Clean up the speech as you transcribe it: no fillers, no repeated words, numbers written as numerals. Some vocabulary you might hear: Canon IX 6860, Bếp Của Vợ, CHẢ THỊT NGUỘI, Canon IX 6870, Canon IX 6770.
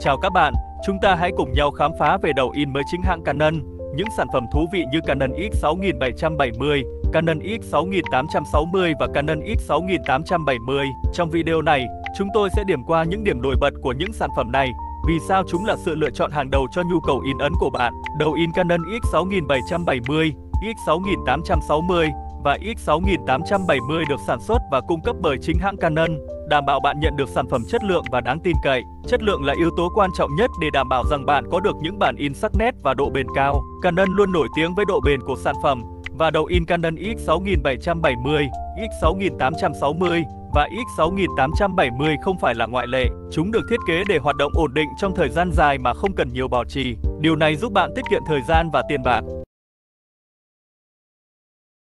Chào các bạn, chúng ta hãy cùng nhau khám phá về đầu in mới chính hãng Canon, những sản phẩm thú vị như Canon IX 6770, Canon IX 6860 và Canon IX 6870. Trong video này, chúng tôi sẽ điểm qua những điểm nổi bật của những sản phẩm này, vì sao chúng là sự lựa chọn hàng đầu cho nhu cầu in ấn của bạn. Đầu in Canon IX 6770, IX 6860 và IX 6870 được sản xuất và cung cấp bởi chính hãng Canon, đảm bảo bạn nhận được sản phẩm chất lượng và đáng tin cậy. Chất lượng là yếu tố quan trọng nhất để đảm bảo rằng bạn có được những bản in sắc nét và độ bền cao. Canon luôn nổi tiếng với độ bền của sản phẩm, và đầu in Canon IX 6770, IX 6860 và IX 6870 không phải là ngoại lệ. Chúng được thiết kế để hoạt động ổn định trong thời gian dài mà không cần nhiều bảo trì. Điều này giúp bạn tiết kiệm thời gian và tiền bạc.